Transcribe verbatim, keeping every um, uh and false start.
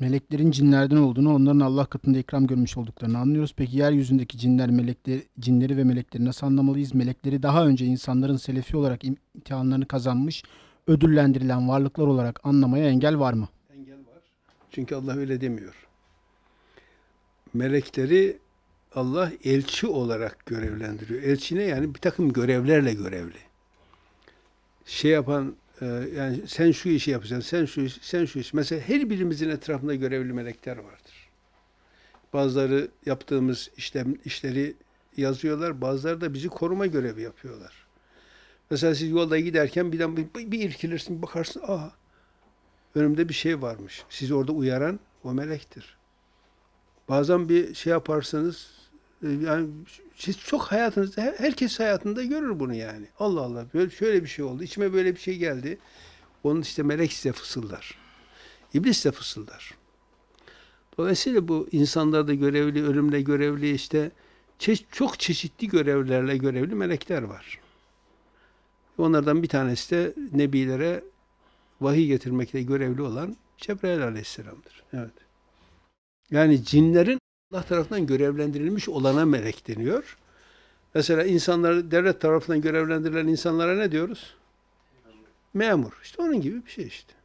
meleklerin cinlerden olduğunu, onların Allah katında ikram görmüş olduklarını anlıyoruz. Peki yeryüzündeki cinler, melekleri, cinleri ve melekleri nasıl anlamalıyız? Melekleri daha önce insanların selefi olarak imtihanlarını kazanmış, ödüllendirilen varlıklar olarak anlamaya engel var mı? Engel var. Çünkü Allah öyle demiyor. Melekleri Allah elçi olarak görevlendiriyor. Elçi ne? Yani bir takım görevlerle görevli. Şey yapan, yani sen şu işi yapacaksın, sen şu işi, sen şu işi. Mesela her birimizin etrafında görevli melekler vardır. Bazıları yaptığımız işlem, işleri yazıyorlar, bazıları da bizi koruma görevi yapıyorlar. Mesela siz yolda giderken birden bir, bir irkilirsin, bakarsın, aha önümde bir şey varmış. Sizi orada uyaran o melektir. Bazen bir şey yaparsınız, yani siz çok hayatınızda, herkes hayatında görür bunu yani. Allah Allah, böyle şöyle bir şey oldu, içime böyle bir şey geldi. Onun işte melek size fısıldar. İblis de fısıldar. Dolayısıyla bu insanlarda görevli, ölümle görevli, işte çok çeşitli görevlerle görevli melekler var. Onlardan bir tanesi de nebilere vahiy getirmekle görevli olan Cebrail aleyhisselamdır. Evet. Yani cinlerin Allah tarafından görevlendirilmiş olana melek deniyor. Mesela insanlar, devlet tarafından görevlendirilen insanlara ne diyoruz? Memur. İşte onun gibi bir şey işte.